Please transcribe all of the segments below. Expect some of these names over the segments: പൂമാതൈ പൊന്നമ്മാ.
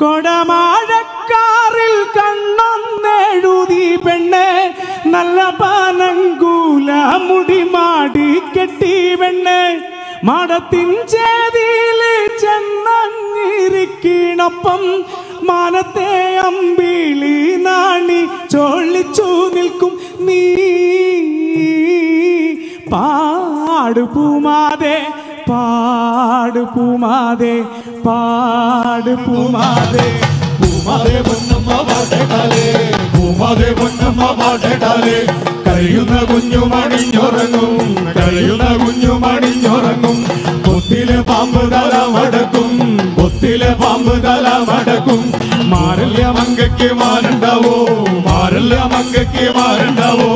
കൊടമാഴക്കാറിൽ കണ്ണൊന്നെഴുതി പെണ്ണെ നല്ല പാനങ്കൂല മുടിമാടി കെട്ടി പെണ്ണെ മാടത്തിൻ ചേതിയിൽ ചെന്നങ്ങിരിക്കണപ്പം മാനത്തെ അമ്പിളി നാണി ചോളിച്ചു നിൽക്കും നീ പാടു പൂമാതേ പാടു പൂമാതേ പാടു പൂമാതേ പൂമാതൈ പൊന്നമ്മാ പാടേടാലേ പൂമാതൈ പൊന്നമ്മാ പാടേടാലേ കഴിയുന്ന കുഞ്ഞു മണിഞ്ഞുറങ്ങും കൊത്തിലെ പാമ്പ് തല മടക്കും മാറില്ല മങ്കയ്ക്ക് മാറുണ്ടാവോ മാറില്ല മങ്കയ്ക്ക് മാറുണ്ടാവോ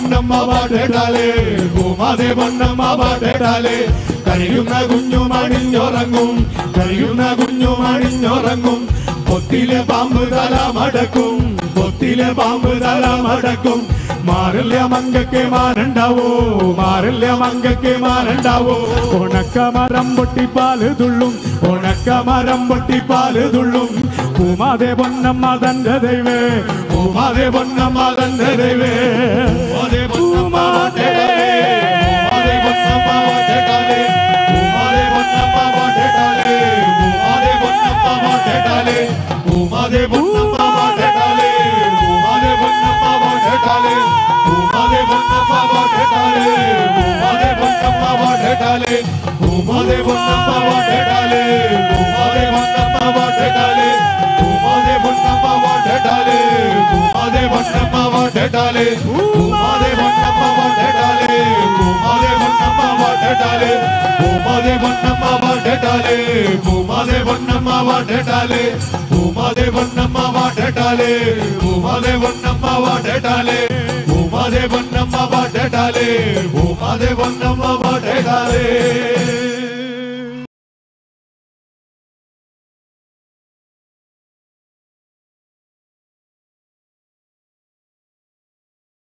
പൂമാതൈ പൊന്നമ്മാ പാടേടാലേ പൂമാതൈ പൊന്നമ്മാ പാടേടാലേ കഴിയുന്ന കുഞ്ഞു മണിഞ്ഞുറങ്ങും പൊത്തിലെ പാമ്പ് തല മടക്കും മാറില്ല മങ്കയ്ക്ക് മാറുണ്ടാവോ മാറില്ല മങ്കയ്ക്ക് മാറുണ്ടാവോ പൂമാതൈ പൊന്നമ്മാ പാടേടാലേ കഴിയുന്ന കുഞ്ഞു മണിഞ്ഞുറങ്ങും പൊത്തിലെ പാമ്പ് തല മടക്കും മാറില്ല മങ്കയ്ക്ക് മാറുണ്ടാവോ ഉണക്കമരം പൊട്ടിപ്പാല് തുള്ളും പൂമാതൈ പൊന്നമ്മാ തന്റെ ദൈവേ പൂമാതൈ പൊന്നമ്മാ തന്റെ ദൈവേ പൂമാതൈ പൊന്നമ്മാ പാടേടാലേ പൂമാതൈ പൊന്നമ്മാ പാടേടാലേ പൂമാതൈ പൊന്നമ്മാ പാടേടാലേ പൂമാതൈ പൊന്നമ്മാ പാടേടാലേ പൂമാതൈ പൊന്നമ്മാ പാടേടാലേ പൂമാതൈ പൊന്നമ്മാ പാടേടാലേ പൂമാതൈ പൊന്നമ്മാ പാടേടാലേ പൂമാതൈ പൊന്നമ്മാ പാടേടാലേ പൂമാതൈ പൊന്നമ്മാ പാടേടാലേ പൂമാതൈ പൊന്നമ്മാ പാടേടാലേ പൂമാതൈ പൊന്നമ്മാ പാടേടാലേ പൂമാതൈ പൊന്നമ്മാ പാടേടാലേ